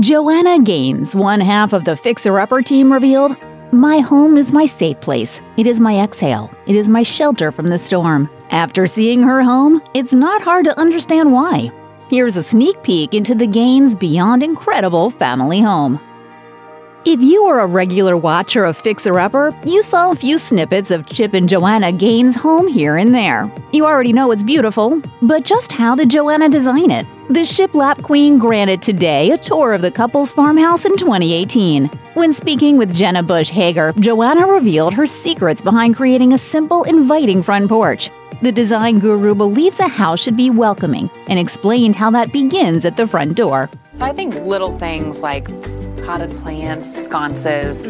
Joanna Gaines, one half of the Fixer Upper team, revealed, "My home is my safe place. It is my exhale. It is my shelter from the storm." After seeing her home, it's not hard to understand why. Here's a sneak peek into the Gaines' beyond incredible family home. If you are a regular watcher of Fixer Upper, you saw a few snippets of Chip and Joanna Gaines' home here and there. You already know it's beautiful, but just how did Joanna design it? The shiplap queen granted today a tour of the couple's farmhouse in 2018. When speaking with Jenna Bush Hager, Joanna revealed her secrets behind creating a simple, inviting front porch. The design guru believes a house should be welcoming and explained how that begins at the front door. So I think little things like potted plants, sconces,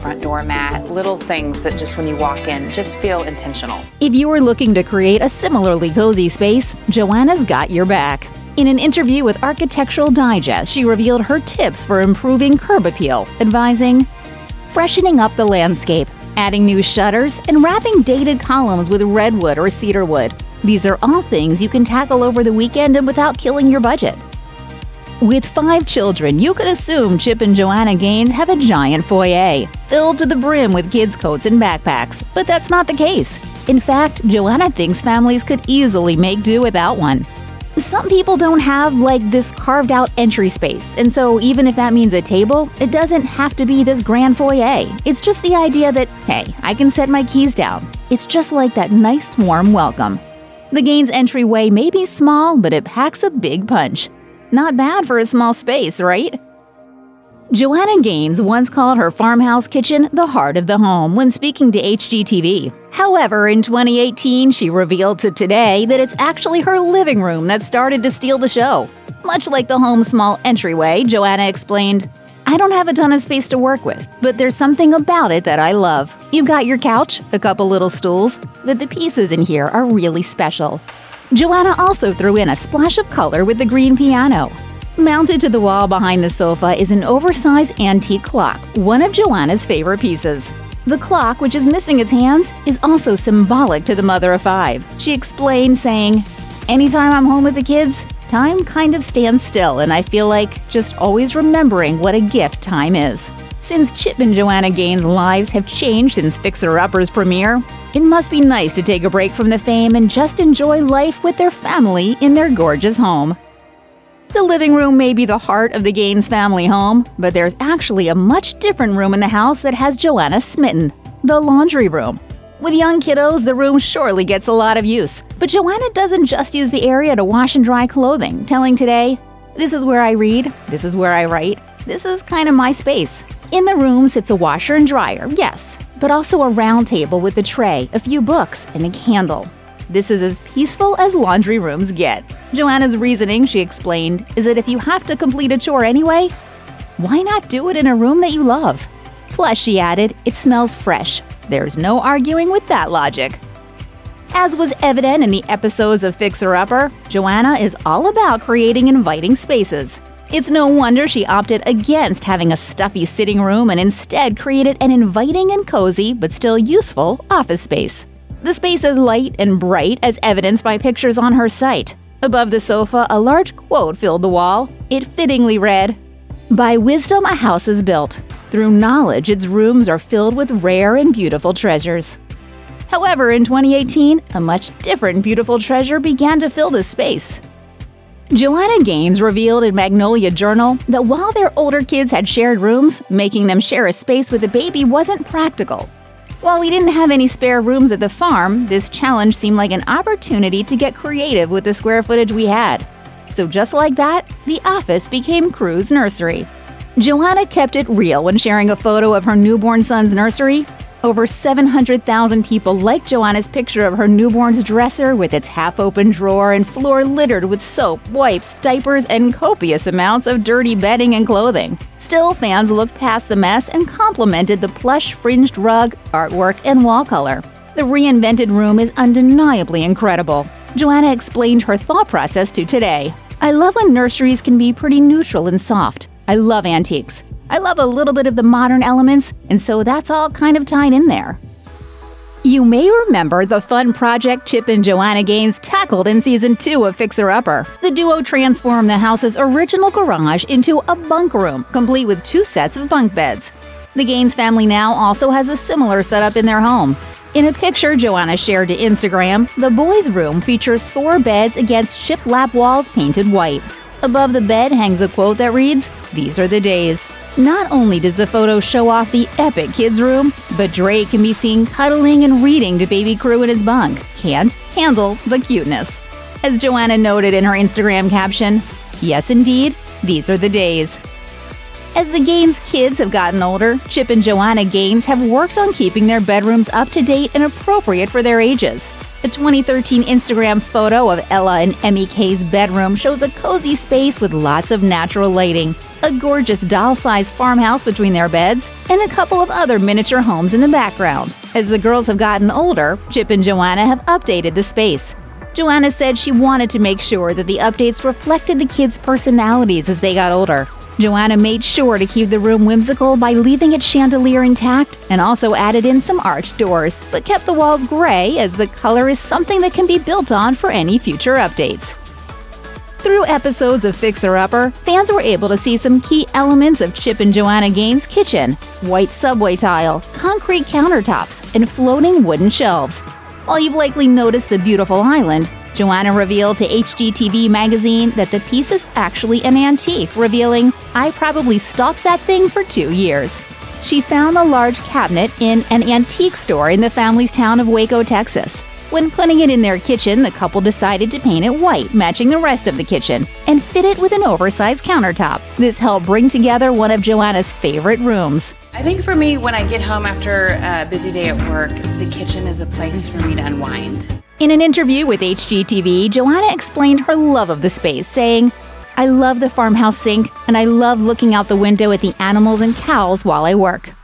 front door mat, little things that just when you walk in, just feel intentional. If you are looking to create a similarly cozy space, Joanna's got your back. In an interview with Architectural Digest, she revealed her tips for improving curb appeal, advising freshening up the landscape, adding new shutters, and wrapping dated columns with redwood or cedar wood. These are all things you can tackle over the weekend and without killing your budget. With 5 children, you could assume Chip and Joanna Gaines have a giant foyer, filled to the brim with kids' coats and backpacks, but that's not the case. In fact, Joanna thinks families could easily make do without one. Some people don't have, like, this carved-out entry space, and so even if that means a table, it doesn't have to be this grand foyer. It's just the idea that, hey, I can set my keys down. It's just like that nice, warm welcome. The Gaines' entryway may be small, but it packs a big punch. Not bad for a small space, right? Joanna Gaines once called her farmhouse kitchen the heart of the home when speaking to HGTV. However, in 2018, she revealed to Today that it's actually her living room that started to steal the show. Much like the home's small entryway, Joanna explained, "I don't have a ton of space to work with, but there's something about it that I love. You've got your couch, a couple little stools, but the pieces in here are really special." Joanna also threw in a splash of color with the green piano. Mounted to the wall behind the sofa is an oversized antique clock, one of Joanna's favorite pieces. The clock, which is missing its hands, is also symbolic to the mother of 5. She explained, saying, "Anytime I'm home with the kids, time kind of stands still, and I feel like just always remembering what a gift time is." Since Chip and Joanna Gaines' lives have changed since Fixer Upper's premiere, it must be nice to take a break from the fame and just enjoy life with their family in their gorgeous home. The living room may be the heart of the Gaines family home, but there's actually a much different room in the house that has Joanna smitten – the laundry room. With young kiddos, the room surely gets a lot of use. But Joanna doesn't just use the area to wash and dry clothing, telling Today, "This is where I read, this is where I write, this is kind of my space." In the room sits a washer and dryer, yes, but also a round table with a tray, a few books, and a candle. This is as peaceful as laundry rooms get. Joanna's reasoning, she explained, is that if you have to complete a chore anyway, why not do it in a room that you love? Plus, she added, it smells fresh. There's no arguing with that logic. As was evident in the episodes of Fixer Upper, Joanna is all about creating inviting spaces. It's no wonder she opted against having a stuffy sitting room and instead created an inviting and cozy but still useful office space. The space is light and bright, as evidenced by pictures on her site. Above the sofa, a large quote filled the wall. It fittingly read, "By wisdom a house is built. Through knowledge its rooms are filled with rare and beautiful treasures." However, in 2018, a much different beautiful treasure began to fill this space. Joanna Gaines revealed in Magnolia Journal that while their older kids had shared rooms, making them share a space with a baby wasn't practical. "While we didn't have any spare rooms at the farm, this challenge seemed like an opportunity to get creative with the square footage we had." So just like that, the office became Crew's nursery. Joanna kept it real when sharing a photo of her newborn son's nursery. Over 700,000 people liked Joanna's picture of her newborn's dresser with its half-open drawer and floor littered with soap, wipes, diapers, and copious amounts of dirty bedding and clothing. Still, fans looked past the mess and complimented the plush fringed rug, artwork, and wall color. The reinvented room is undeniably incredible. Joanna explained her thought process to Today. "I love when nurseries can be pretty neutral and soft. I love antiques. I love a little bit of the modern elements, and so that's all kind of tied in there." You may remember the fun project Chip and Joanna Gaines tackled in Season 2 of Fixer Upper. The duo transformed the house's original garage into a bunk room, complete with 2 sets of bunk beds. The Gaines family now also has a similar setup in their home. In a picture Joanna shared to Instagram, the boys' room features 4 beds against shiplap walls painted white. Above the bed hangs a quote that reads, "These are the days." Not only does the photo show off the epic kids' room, but Dre can be seen cuddling and reading to baby Crew in his bunk. Can't handle the cuteness. As Joanna noted in her Instagram caption, "Yes, indeed, these are the days." As the Gaines kids have gotten older, Chip and Joanna Gaines have worked on keeping their bedrooms up to date and appropriate for their ages. A 2013 Instagram photo of Ella and Emmy K's bedroom shows a cozy space with lots of natural lighting, a gorgeous doll-sized farmhouse between their beds, and a couple of other miniature homes in the background. As the girls have gotten older, Chip and Joanna have updated the space. Joanna said she wanted to make sure that the updates reflected the kids' personalities as they got older. Joanna made sure to keep the room whimsical by leaving its chandelier intact and also added in some arched doors, but kept the walls gray as the color is something that can be built on for any future updates. Through episodes of Fixer Upper, fans were able to see some key elements of Chip and Joanna Gaines' kitchen: white subway tile, concrete countertops, and floating wooden shelves. While you've likely noticed the beautiful island, Joanna revealed to HGTV magazine that the piece is actually an antique, revealing, "I probably stalked that thing for 2 years." She found the large cabinet in an antique store in the family's town of Waco, Texas. When putting it in their kitchen, the couple decided to paint it white, matching the rest of the kitchen, and fit it with an oversized countertop. This helped bring together one of Joanna's favorite rooms. I think for me, when I get home after a busy day at work, the kitchen is a place for me to unwind. In an interview with HGTV, Joanna explained her love of the space, saying, "I love the farmhouse sink, and I love looking out the window at the animals and cows while I work."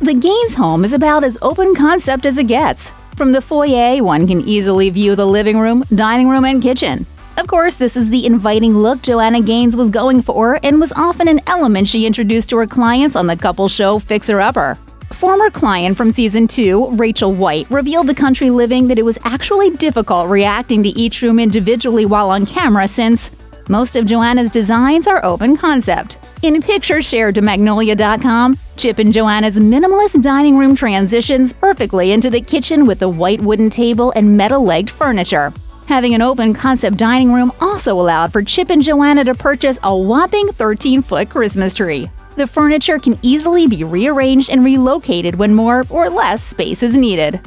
The Gaines home is about as open concept as it gets. From the foyer, one can easily view the living room, dining room, and kitchen. Of course, this is the inviting look Joanna Gaines was going for and was often an element she introduced to her clients on the couple's show Fixer Upper. Former client from Season 2, Rachel White, revealed to Country Living that it was actually difficult reacting to each room individually while on camera, since most of Joanna's designs are open concept. In a picture shared to Magnolia.com, Chip and Joanna's minimalist dining room transitions perfectly into the kitchen with a white wooden table and metal-legged furniture. Having an open concept dining room also allowed for Chip and Joanna to purchase a whopping 13-foot Christmas tree. The furniture can easily be rearranged and relocated when more or less space is needed.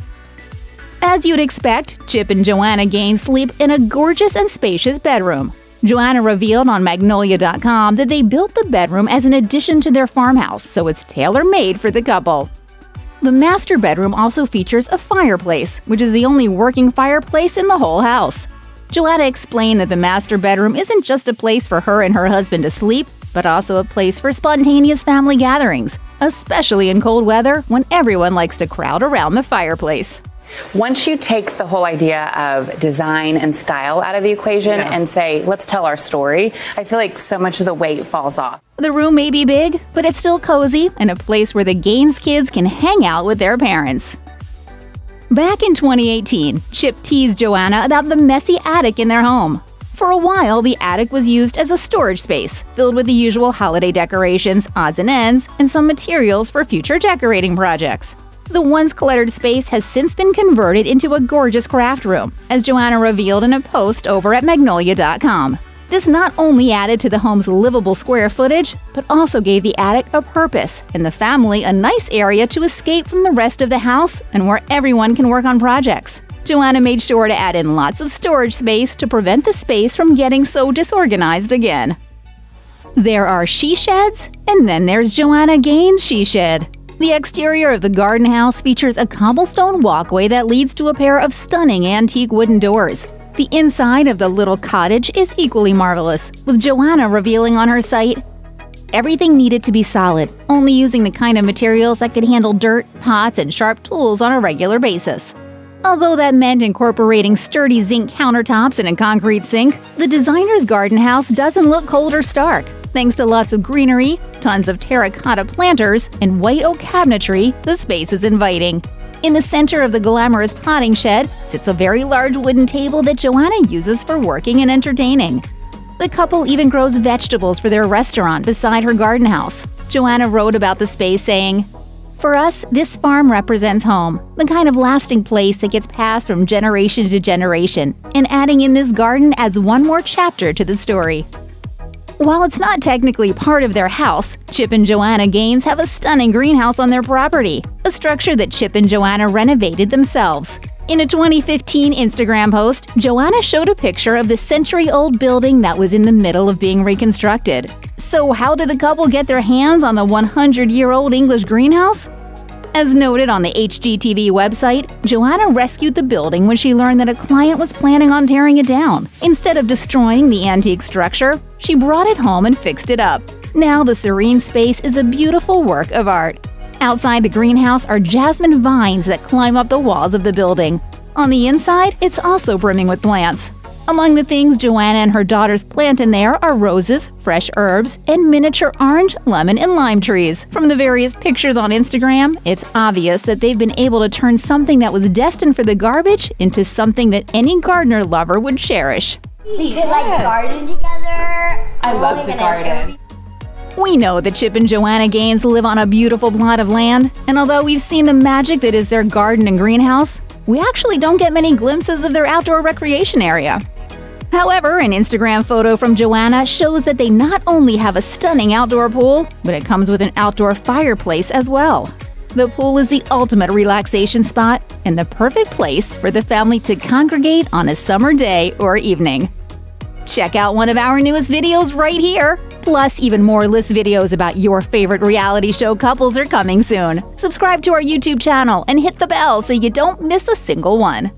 As you'd expect, Chip and Joanna Gaines sleep in a gorgeous and spacious bedroom. Joanna revealed on Magnolia.com that they built the bedroom as an addition to their farmhouse, so it's tailor-made for the couple. The master bedroom also features a fireplace, which is the only working fireplace in the whole house. Joanna explained that the master bedroom isn't just a place for her and her husband to sleep, but also a place for spontaneous family gatherings, especially in cold weather when everyone likes to crowd around the fireplace. Once you take the whole idea of design and style out of the equation and say, let's tell our story, I feel like so much of the weight falls off. The room may be big, but it's still cozy and a place where the Gaines kids can hang out with their parents. Back in 2018, Chip teased Joanna about the messy attic in their home. For a while, the attic was used as a storage space, filled with the usual holiday decorations, odds and ends, and some materials for future decorating projects. The once cluttered space has since been converted into a gorgeous craft room, as Joanna revealed in a post over at Magnolia.com. This not only added to the home's livable square footage, but also gave the attic a purpose and the family a nice area to escape from the rest of the house and where everyone can work on projects. Joanna made sure to add in lots of storage space to prevent the space from getting so disorganized again. There are she-sheds, and then there's Joanna Gaines' she-shed. The exterior of the garden house features a cobblestone walkway that leads to a pair of stunning antique wooden doors. The inside of the little cottage is equally marvelous, with Joanna revealing on her site, "Everything needed to be solid, only using the kind of materials that could handle dirt, pots, and sharp tools on a regular basis." Although that meant incorporating sturdy zinc countertops and a concrete sink, the designer's garden house doesn't look cold or stark, thanks to lots of greenery, tons of terracotta planters, and white oak cabinetry. The space is inviting. In the center of the glamorous potting shed sits a very large wooden table that Joanna uses for working and entertaining. The couple even grows vegetables for their restaurant beside her garden house. Joanna wrote about the space saying, "For us, this farm represents home, the kind of lasting place that gets passed from generation to generation, and adding in this garden adds one more chapter to the story." While it's not technically part of their house, Chip and Joanna Gaines have a stunning greenhouse on their property, a structure that Chip and Joanna renovated themselves. In a 2015 Instagram post, Joanna showed a picture of the century-old building that was in the middle of being reconstructed. So how did the couple get their hands on the 100-year-old English greenhouse? As noted on the HGTV website, Joanna rescued the building when she learned that a client was planning on tearing it down. Instead of destroying the antique structure, she brought it home and fixed it up. Now the serene space is a beautiful work of art. Outside the greenhouse are jasmine vines that climb up the walls of the building. On the inside, it's also brimming with plants. Among the things Joanna and her daughters plant in there are roses, fresh herbs, and miniature orange, lemon, and lime trees. From the various pictures on Instagram, it's obvious that they've been able to turn something that was destined for the garbage into something that any gardener lover would cherish. We could like garden together. I love to garden. We know that Chip and Joanna Gaines live on a beautiful plot of land, and although we've seen the magic that is their garden and greenhouse, we actually don't get many glimpses of their outdoor recreation area. However, an Instagram photo from Joanna shows that they not only have a stunning outdoor pool, but it comes with an outdoor fireplace as well. The pool is the ultimate relaxation spot and the perfect place for the family to congregate on a summer day or evening. Check out one of our newest videos right here! Plus, even more list videos about your favorite reality show couples are coming soon. Subscribe to our YouTube channel and hit the bell so you don't miss a single one.